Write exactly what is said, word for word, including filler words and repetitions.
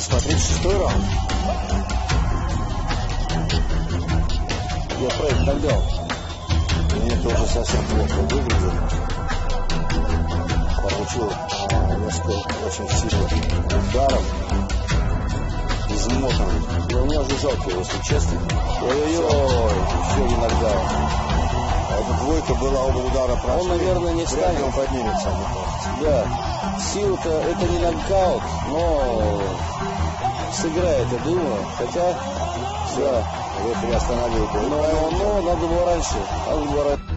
Давайте смотреть шестой раунд. Я проект отдал. Мне тоже совсем плохо выглядело. Получил несколько очень сильных ударов. Измотан. Но у меня уже жалко, если честно. Ой-ой-ой, все не нокдаун. А эта двойка была оба удара правда. Он, наверное, не встанет, он поднимется. Да. Сила-то это не нокаут, но сыграет, я думаю. Хотя, да, вот я остановил. Но, но надо было раньше. Надо было раньше.